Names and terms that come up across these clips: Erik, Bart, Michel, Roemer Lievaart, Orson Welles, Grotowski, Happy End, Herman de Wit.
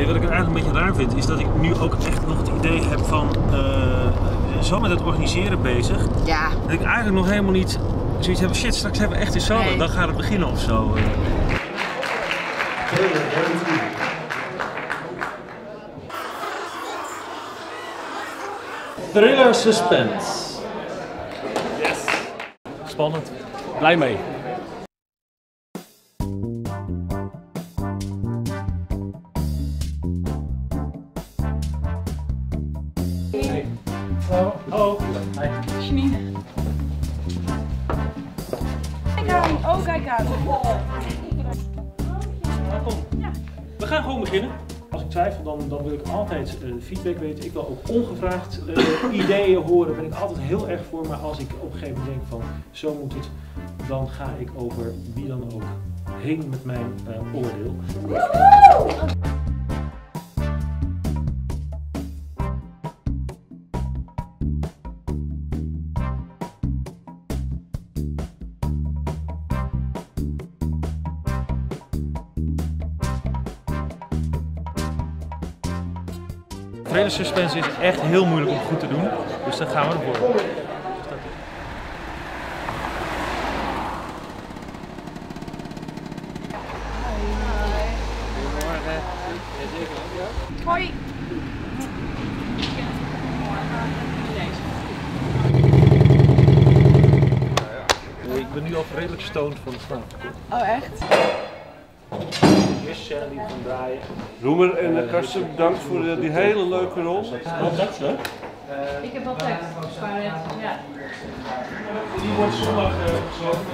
Nee, wat ik het eigenlijk een beetje raar vind, is dat ik nu ook echt nog het idee heb van... zo met het organiseren bezig, ja. Dat ik eigenlijk nog helemaal niet zoiets heb, shit, straks hebben we echt in Zalm, nee. Dan gaat het beginnen of zo. Thriller suspense. Yes. Spannend. Blij mee. Hallo. Hi. Janine. Kijk aan. Oh, kijk aan. Welkom. Ja. We gaan gewoon beginnen. Als ik twijfel, dan wil ik altijd feedback weten. Ik wil ook ongevraagd ideeën horen. Daar ben ik altijd heel erg voor. Maar als ik op een gegeven moment denk van zo moet het, dan ga ik over wie dan ook heen met mijn oordeel. Woehoe! Trailer suspense is echt heel moeilijk om goed te doen, dus dat gaan we ervoor. Hoi. Hoi. Ik ben nu al redelijk stoned van de slaap. Oh echt? Roemer en Karsten, bedankt voor die hele leuke rol. Wat dacht je? Ik heb altijd tijd. Ja. Die wordt zondag gesloten.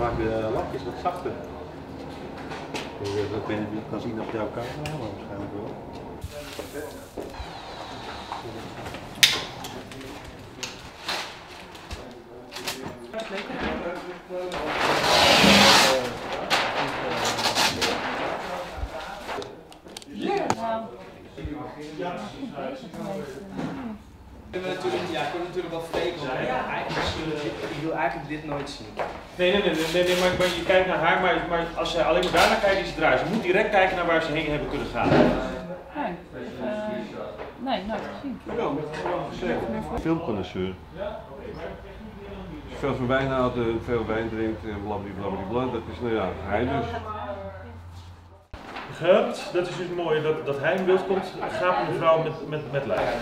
Maak de lapjes wat zachter. Ik weet dat men niet kan zien op jouw camera, maar waarschijnlijk wel. Ik kan natuurlijk wat fake zijn. Ja, ik wil eigenlijk dit nooit zien. Nee, maar je kijkt naar haar, maar als ze alleen maar daar naar kijkt, is het raar. Ze moet direct kijken naar waar ze heen hebben kunnen gaan. Nee, nooit gezien. Filmconnoisseur. Als je veel wijn haalt, veel wijn drinkt en blablabla, dat is nou ja, hij dus. Gehupt, dat is dus mooi, dat hij in beeld komt, gaat een vrouw met lijf.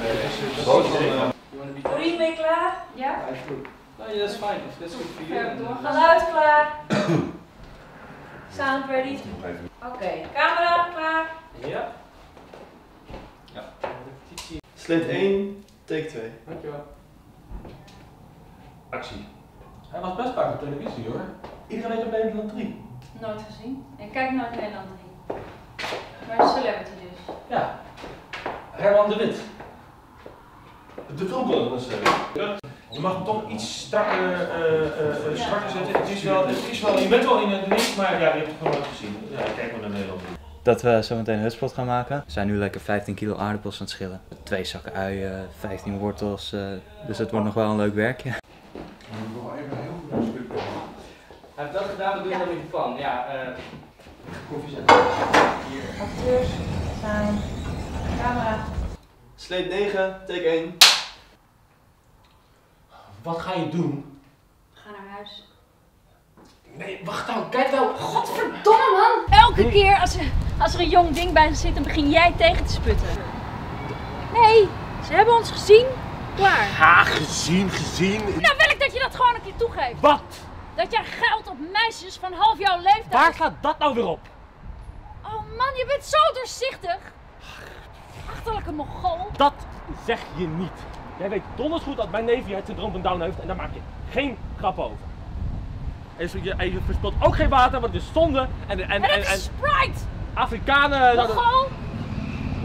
Riem, ben je klaar? Ja? Ja, dat is fijn. Dat is goed voor jullie. Geluid klaar. Sound ready. Oké, camera klaar. Ja. Slide 1, take 2. Dankjewel. Actie. Hij was best vaak op televisie hoor. Iedereen op Nederland 3. Nooit gezien. Ik kijk nooit Nederland 3. Maar celebrity dus. Ja. Herman de Wit. De filmcolumnist. Je mag hem toch iets strakker zetten. Het is wel, je bent wel in het niks, maar ja, je hebt het gewoon nooit gezien. Ja, kijk maar naar Nederland. Dat we zo meteen een hutspot gaan maken. We zijn nu lekker 15 kilo aardappels aan het schillen. 2 zakken uien, 15 wortels. Dus het wordt nog wel een leuk werkje. Ja. Hij heeft dat gedaan, dat doe je dan niet van. Ja, koffie zetten. Acteurs, staan, camera. Sleep 9, take 1. Wat ga je doen? Ga naar huis. Nee, wacht nou, kijk nou. Godverdomme man! Elke keer als er een jong ding bij ze zit, dan begin jij tegen te sputten. Nee, ze hebben ons gezien. Klaar. Ha, gezien. Nou wil ik dat je dat gewoon een keer toegeeft. Wat? Dat jij geld op meisjes van half jouw leeftijd... Waar gaat dat nou weer op? Oh man, je bent zo doorzichtig. Achterlijke mogol. Dat zeg je niet. Jij weet donders goed dat mijn neefje het syndroom van Down heeft en daar maak je geen grap over. En je verspilt ook geen water, want het is zonde en het is Sprite! Afrikanen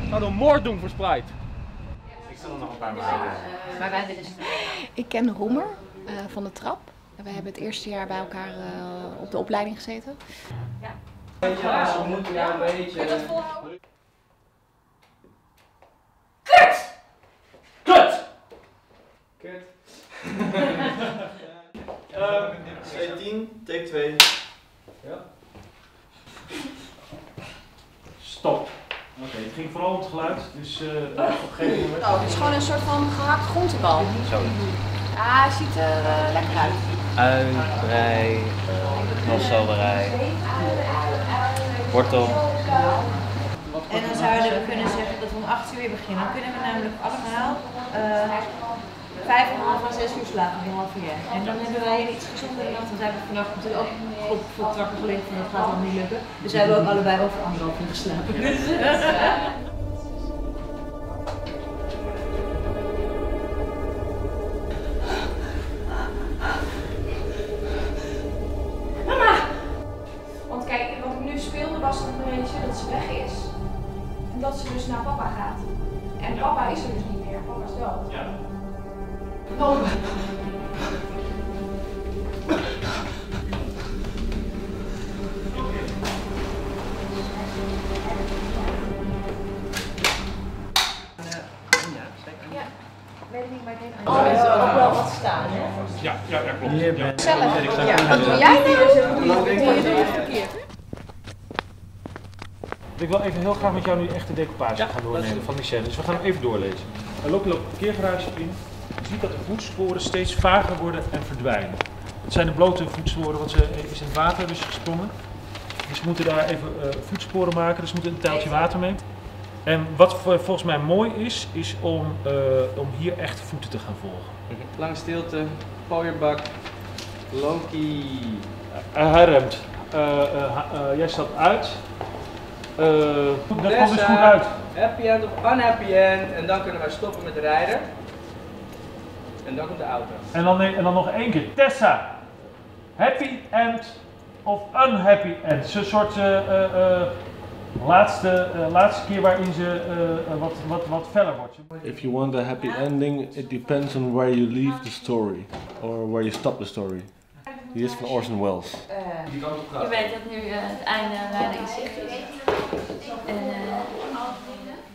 zouden moord doen voor Sprite. Ik zal er nog een paar maken. Ik ken Roemer. van de trap. En wij hebben het eerste jaar bij elkaar op de opleiding gezeten. Ja. Ja, we moeten jou een beetje... Kun je dat volhouden? Kut! Kut! Kut. 17, take 2. Ja. Stop. Oké, het ging vooral om het geluid, dus op een gegeven moment... Oh, het is gewoon een soort van gehakt groentebal. Zo. Ah, hij ziet er lekker uit. Uitbrei, knolselderij, wortel. En dan zouden we kunnen zeggen dat we om 8 uur beginnen. Dan kunnen we namelijk allemaal 5,5 à 6 uur slapen om half uur. En dan hebben wij een iets gezondere nacht. Want we hebben vannacht natuurlijk ook op trappen gelegen van dat gaat allemaal niet lukken. Dus hebben we ook allebei over 1,5 uur geslapen. Dat ze weg is en dat ze dus naar papa gaat. En ja. Papa is er dus niet meer, papa is dood. Ja. Oh. Oh, er is ook wel wat staan, hè? Ja, ja, ja, klopt. Ja. Zelf. Ja. Wat doe jij nou? Verkeerd. Ik wil even heel graag met jou nu echt de decoupage gaan doornemen van Michel. Dus we gaan hem even doorlezen. Dan loop je de parkeergarage in. Je ziet dat de voetsporen steeds vager worden en verdwijnen. Het zijn de blote voetsporen, want ze is in het water dus gesprongen. Dus we moeten daar even voetsporen maken, dus we moeten een tijltje water mee. En wat volgens mij mooi is, is om hier echt voeten te gaan volgen. Lange stilte, pooierbak, Loki. Hij remt. Jij stapt uit. Dat komt dus goed uit. Happy end of unhappy end. En dan kunnen wij stoppen met rijden. En dan komt de auto. En dan nog één keer. Tessa. Happy end of unhappy end. Zo'n soort laatste keer waarin ze wat feller wordt. If you want a happy ending, it depends on where you leave the story. Or where you stop the story. Die is van Orson Welles. Je weet dat nu het einde in zicht is.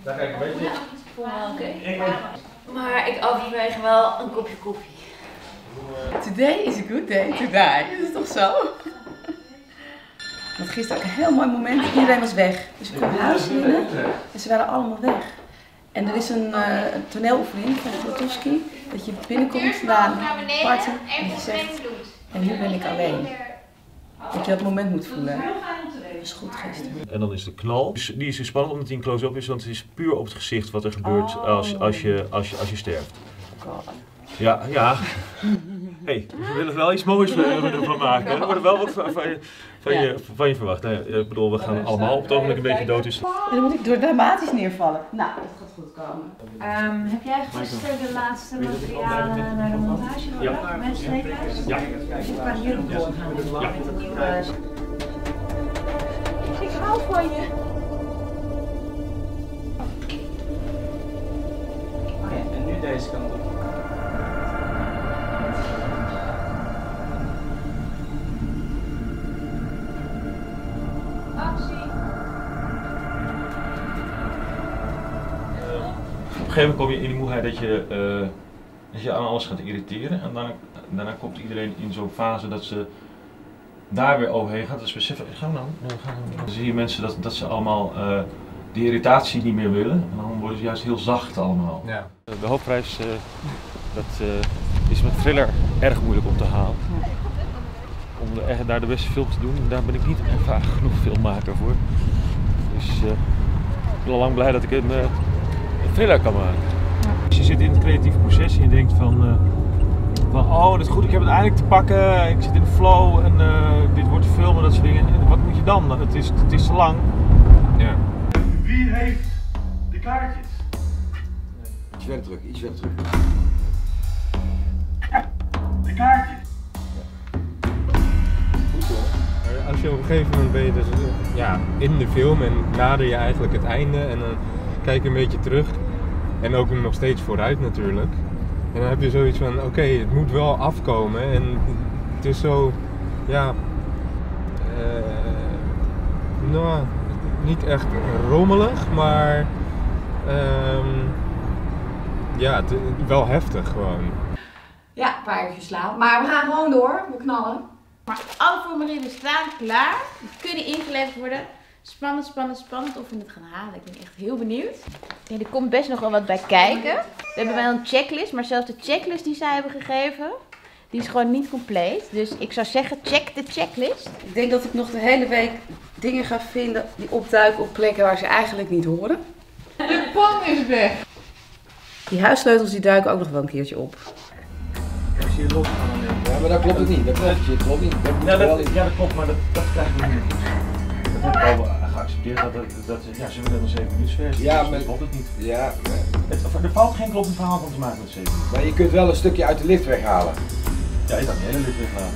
Daar ga ik een beetje op. Voel oké. Maar ik overweeg wel een kopje koffie. Today is a good day to die. Is het toch zo? Want gisteren ook een heel mooi moment. Iedereen was weg. Dus we kwamen huis binnen en ze waren allemaal weg. En er is een toneeloefening van Grotowski. Dat je binnenkomt vandaan, parten en je zegt... En nu ben ik alleen. Dat je dat moment moet voelen. Dat is goed gisteren. En dan is de knal. Dus die is spannend omdat die een close-up is, want het is puur op het gezicht wat er gebeurt als je sterft. Ja, ja. Hey, we willen wel iets moois ervan maken. Er wordt wel wat van je verwacht. Nee, ik bedoel, we gaan allemaal op het ogenblik een beetje dood. Dus. Dan moet ik door dramatisch neervallen. Nou, dat gaat goed komen. Heb jij gisteren de laatste materialen naar de montage gebracht? Mensen leefhuis? Ja. Dus ik kan hierop doorgaan met een nieuwe... Ik hou van je. En nu deze kant op. Op een gegeven moment kom je in die moeheid dat je aan alles gaat irriteren en daarna komt iedereen in zo'n fase dat ze daar weer overheen gaat. Dus beseffen, gaan we nou. Dan zie je mensen dat ze allemaal die irritatie niet meer willen en dan worden ze juist heel zacht allemaal. Ja. De hoofdprijs is met thriller erg moeilijk om te halen. Om daar de beste film te doen, daar ben ik niet vaak genoeg filmmaker voor. Dus ik ben al lang blij dat ik hem... thriller kan maken. Ja. Dus je zit in het creatieve proces en je denkt van oh dat is goed, ik heb het eindelijk te pakken, ik zit in de flow en dit wordt te filmen en dat soort dingen. En wat moet je dan? Het is te lang. Ja. Wie heeft de kaartjes? Iets verder terug, iets verder terug. De kaartjes. Ja. Als je op een gegeven moment ben je dus ja, in de film en nader je eigenlijk het einde en dan kijk een beetje terug en ook nog steeds vooruit natuurlijk. En dan heb je zoiets van, oké, het moet wel afkomen. En het is zo, ja, nou, niet echt rommelig, maar ja, wel heftig gewoon. Ja, een paar uur slaap. Maar we gaan gewoon door, we knallen. Maar alle formulieren staan klaar, die kunnen ingeleverd worden. Spannend, spannend, spannend of we het gaan halen. Ik ben echt heel benieuwd. Ja, er komt best nog wel wat bij kijken. We hebben wel een checklist, maar zelfs de checklist die zij hebben gegeven, die is gewoon niet compleet. Dus ik zou zeggen, check de checklist. Ik denk dat ik nog de hele week dingen ga vinden die opduiken op plekken waar ze eigenlijk niet horen. De pan is weg. Die huissleutels die duiken ook nog wel een keertje op. Ja, maar dat klopt het niet. Dat klopt niet. Dat klopt, maar dat krijg ik niet. Ik heb al geaccepteerd dat ze willen een 7 minuten versie. Ja, dus maar dat klopt het niet. Ja, er valt geen kloppend verhaal van te maken met 7 minuten. Maar je kunt wel een stukje uit de lift weghalen. Ja, je kan de hele lift weghalen.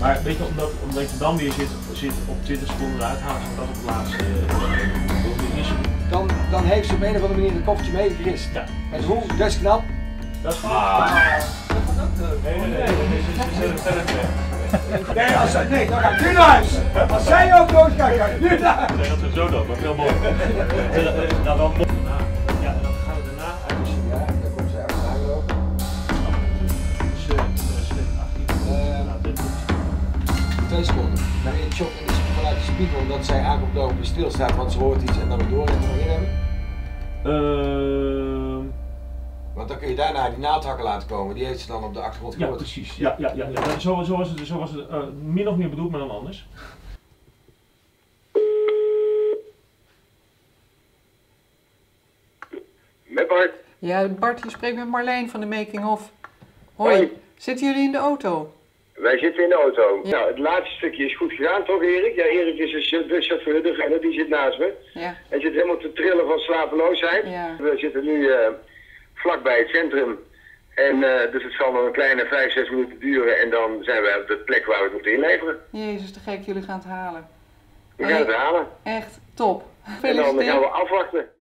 Maar weet je, omdat je dan weer zit op 20 seconden uithalen, zodat dat op de laatste dan heeft ze op een of andere manier een koffertje meegerist. Ja. En hoe? Dat is knap. Dat is goed. Nee, als dat niet, dan ga ik nu naar huis. Als zij ook dood gaat, ga ik nu naar huis. Nee, dat is zo dood, maar veel mooi. Dan wel mooi. Ja, en dan gaan we daarna uit de ja, dan komt ze uit de huis ook. Twee seconden. Dan in het shop is vanuit de spiegel omdat zij aankomt lopen die stilstaat, want ze hoort iets en dan weer door en weer hebben. Want dan kun je daarna die naaldhakken laten komen, die heeft ze dan op de achtergrond gehoord. Ja, precies. Ja. Zo was het min of meer bedoeld, maar dan anders. Met Bart. Ja, Bart, je spreekt met Marleen van de Making of. Hoi. Zitten jullie in de auto? Wij zitten in de auto. Ja. Nou, het laatste stukje is goed gedaan, toch Erik? Ja, Erik is de chauffeur, degene die zit naast me. Ja. Hij zit helemaal te trillen van slapeloosheid. Ja. We zitten nu... vlakbij het centrum. En dus het zal nog een kleine 5-6 minuten duren en dan zijn we op de plek waar we het moeten inleveren. Jezus, te gek, jullie gaan het halen. We gaan het halen. Echt, top. En dan gaan we afwachten.